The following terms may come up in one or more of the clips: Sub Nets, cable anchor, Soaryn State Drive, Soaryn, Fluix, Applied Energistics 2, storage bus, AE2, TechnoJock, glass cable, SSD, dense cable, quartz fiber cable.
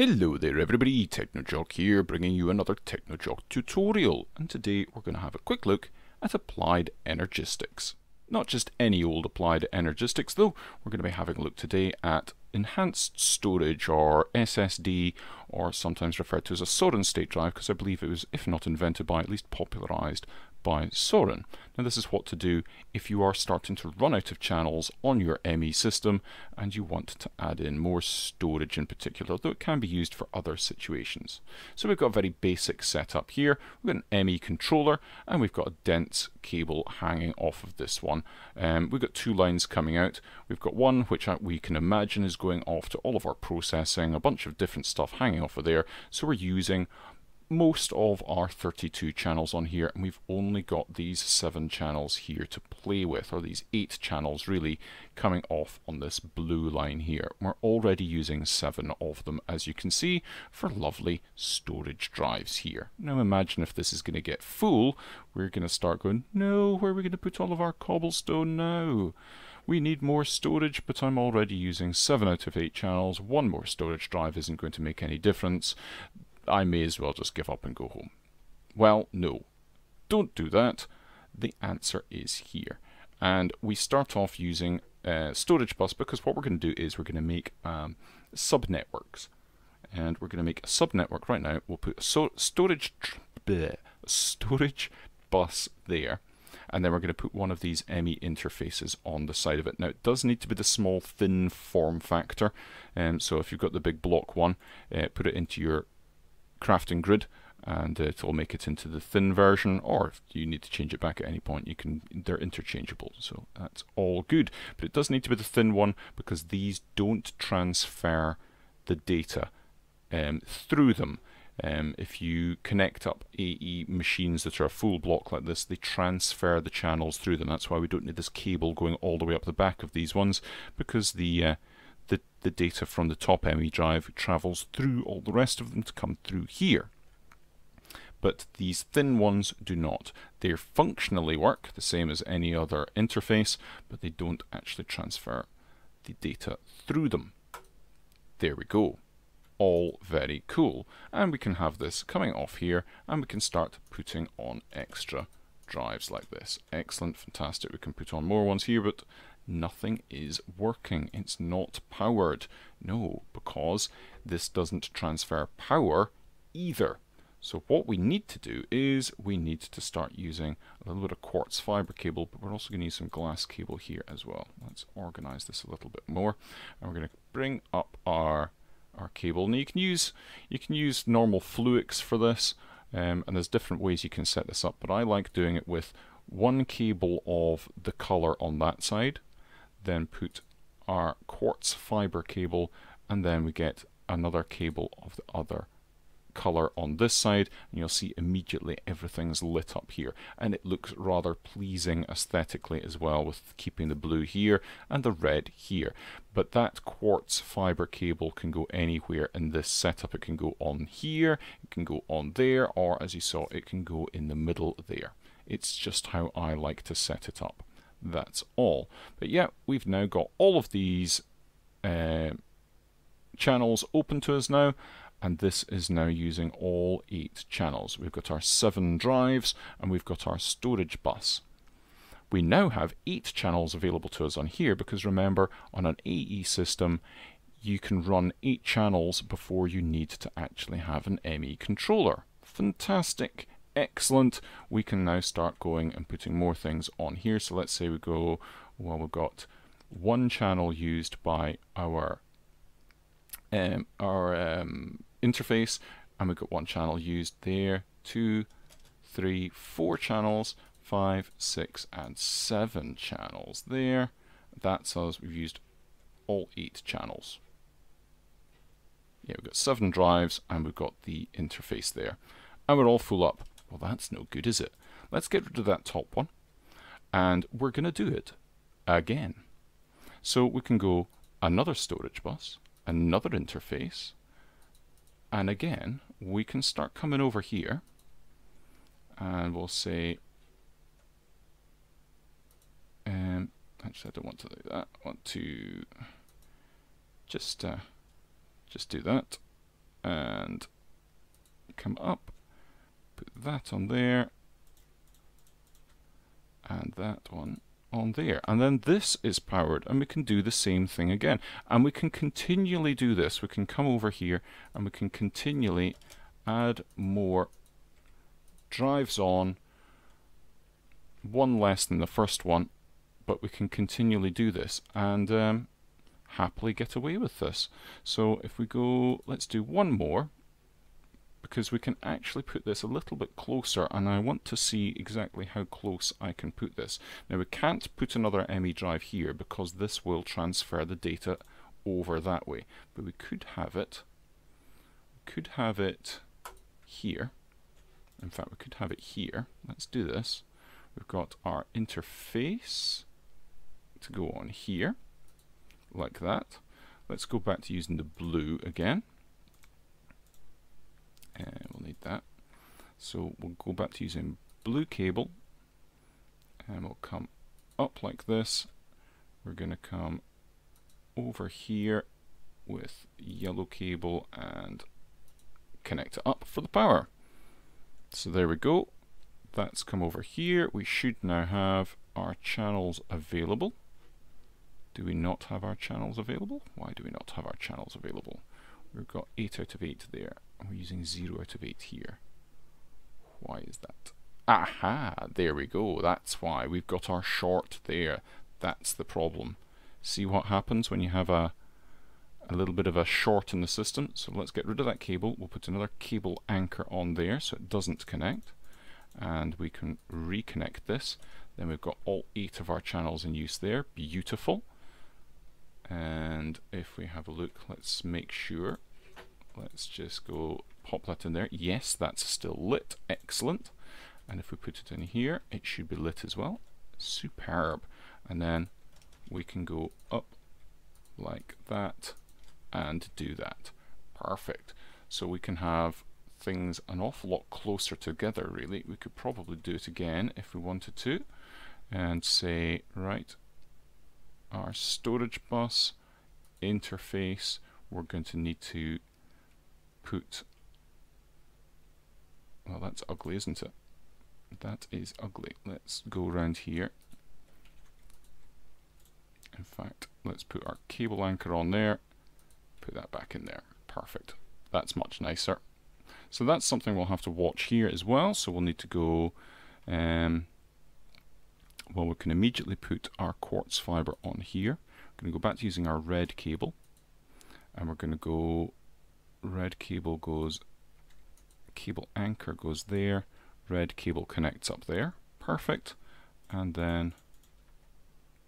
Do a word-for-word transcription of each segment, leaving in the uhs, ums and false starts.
Hello there everybody, TechnoJock here, bringing you another TechnoJock tutorial, and today we're going to have a quick look at Applied Energistics. Not just any old Applied Energistics though, we're going to be having a look today at enhanced storage, or S S D, or sometimes referred to as a Soaryn State Drive, because I believe it was, if not invented by, at least popularised by Soaryn. Now this is what to do if you are starting to run out of channels on your M E system and you want to add in more storage in particular, though it can be used for other situations. So we've got a very basic setup here. We've got an M E controller and we've got a dense cable hanging off of this one. Um, we've got two lines coming out. We've got one which we can imagine is going off to all of our processing, a bunch of different stuff hanging off of there, so we're using most of our thirty-two channels on here, and we've only got these seven channels here to play with, or these eight channels really, coming off on this blue line here. We're already using seven of them, as you can see, for lovely storage drives here. Now imagine if this is going to get full, we're going to start going, no, where are we going to put all of our cobblestone now? We need more storage, but I'm already using seven out of eight channels. One more storage drive isn't going to make any difference. I may as well just give up and go home. Well, no, don't do that. The answer is here. And we start off using uh, storage bus, because what we're going to do is we're going to make um, sub-networks. And we're going to make a sub-network right now. We'll put a so storage, bleh, storage bus there. And then we're going to put one of these M E interfaces on the side of it. Now it does need to be the small, thin form factor. Um, so if you've got the big block one, uh, put it into your crafting grid and uh, it'll make it into the thin version, or if you need to change it back at any point, you can, they're interchangeable, so that's all good. But it does need to be the thin one, because these don't transfer the data um, through them. Um, if you connect up A E machines that are a full block like this, they transfer the channels through them. That's why we don't need this cable going all the way up the back of these ones, because the uh, The, the data from the top M E drive travels through all the rest of them to come through here. But these thin ones do not. They functionally work the same as any other interface, but they don't actually transfer the data through them. There we go. All very cool. And we can have this coming off here, and we can start putting on extra drives like this. Excellent, fantastic. We can put on more ones here, but nothing is working. It's not powered. No, because this doesn't transfer power either. So what we need to do is we need to start using a little bit of quartz fiber cable, but we're also going to use some glass cable here as well. Let's organize this a little bit more, and we're going to bring up our our cable. Now you can use you can use normal fluix for this, um, and there's different ways you can set this up, but I like doing it with one cable of the color on that side, then put our quartz fiber cable, and then we get another cable of the other color on this side, and you'll see immediately everything's lit up here, and it looks rather pleasing aesthetically as well, with keeping the blue here and the red here. But that quartz fiber cable can go anywhere in this setup. It can go on here, it can go on there, or as you saw, it can go in the middle there. It's just how I like to set it up. That's all. But yeah, we've now got all of these uh, channels open to us now, and this is now using all eight channels. We've got our seven drives, and we've got our storage bus. We now have eight channels available to us on here, because remember, on an A E system, you can run eight channels before you need to actually have an M E controller. Fantastic. Excellent. We can now start going and putting more things on here. So let's say we go, well, we've got one channel used by our um, our um, interface, and we've got one channel used there, two, three, four channels, five, six, and seven channels there. That's us. We've used all eight channels. Yeah, we've got seven drives, and we've got the interface there. And we're all full up. Well, that's no good, is it? Let's get rid of that top one, and we're going to do it again. So we can go another storage bus, another interface, and again, we can start coming over here, and we'll say, um, actually I don't want to do that, I want to just, uh, just do that, and come up, put that on there, and that one on there. And then this is powered, and we can do the same thing again. And we can continually do this. We can come over here, and we can continually add more drives on, one less than the first one, but we can continually do this and um, happily get away with this. So if we go, let's do one more, because we can actually put this a little bit closer, and I want to see exactly how close I can put this. Now we can't put another M E drive here because this will transfer the data over that way, but we could have it, we could have it here. In fact, we could have it here. Let's do this. We've got our interface to go on here, like that. Let's go back to using the blue again. Uh, we'll need that. So we'll go back to using blue cable, and we'll come up like this. We're going to come over here with yellow cable and connect it up for the power. So there we go. That's come over here. We should now have our channels available. Do we not have our channels available? Why do we not have our channels available? We've got eight out of eight there. We're using zero out of eight here. Why is that? Aha! There we go. That's why. We've got our short there. That's the problem. See what happens when you have a a little bit of a short in the system. So let's get rid of that cable. We'll put another cable anchor on there so it doesn't connect. And we can reconnect this. Then we've got all eight of our channels in use there. Beautiful. And if we have a look, let's make sure. Let's just go pop that in there. Yes, that's still lit. Excellent. And if we put it in here, it should be lit as well. Superb. And then we can go up like that and do that. Perfect. So we can have things an awful lot closer together, really. We could probably do it again if we wanted to, and say, right, our storage bus interface, we're going to need to put, well, that's ugly, isn't it? That is ugly. Let's go around here. In fact, let's put our cable anchor on there, put that back in there. Perfect. That's much nicer. So that's something we'll have to watch here as well. So we'll need to go, um, well, we can immediately put our quartz fiber on here. We're going to go back to using our red cable, and we're going to go, red cable goes, cable anchor goes there, red cable connects up there. Perfect. And then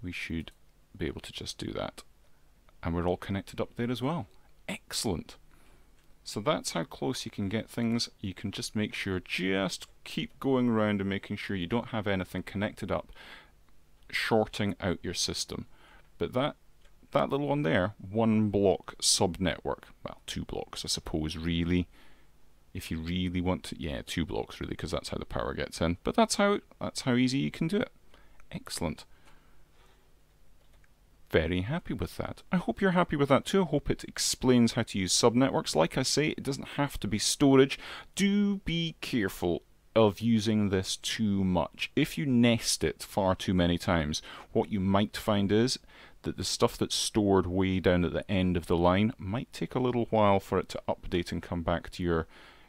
we should be able to just do that. And we're all connected up there as well. Excellent. So that's how close you can get things. You can just make sure, just keep going around and making sure you don't have anything connected up, shorting out your system. But that that little one there, one block sub network, well, two blocks I suppose, really, if you really want to, yeah, two blocks really, because that's how the power gets in. But that's how that's how easy you can do it. Excellent. Very happy with that. I hope you're happy with that too. I hope it explains how to use subnetworks. Like I say, it doesn't have to be storage. Do be careful of using this too much. If you nest it far too many times, what you might find is that the stuff that's stored way down at the end of the line might take a little while for it to update and come back to your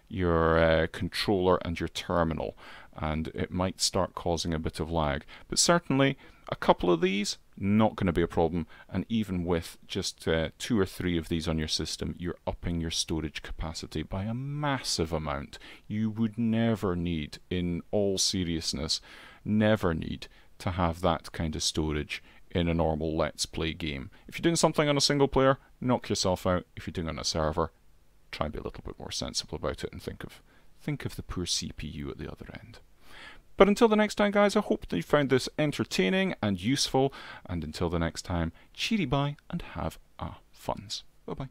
your uh, controller and your terminal, and it might start causing a bit of lag. But certainly a couple of these, not going to be a problem, and even with just uh, two or three of these on your system, you're upping your storage capacity by a massive amount. You would never need, in all seriousness, never need to have that kind of storage in a normal Let's Play game. If you're doing something on a single player, knock yourself out. If you're doing it on a server, try and be a little bit more sensible about it, and think of, think of the poor C P U at the other end. But until the next time, guys, I hope that you found this entertaining and useful. And until the next time, cheery bye and have a funs. Bye-bye.